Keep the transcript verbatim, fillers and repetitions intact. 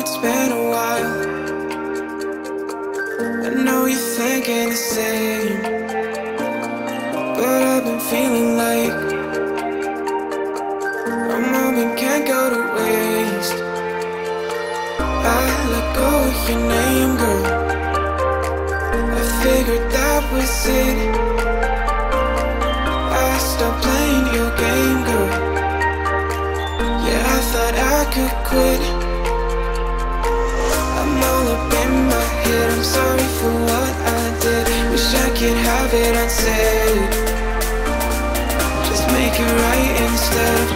it's been a while. I know you're thinking the same, but I've been feeling like a moment can't go to waste. I let go of your name, girl. I figured that was it. I stopped playing your game, girl. Thought I could quit. I'm all up in my head. I'm sorry for what I did. Wish I could have it unsaid. Just make it right instead.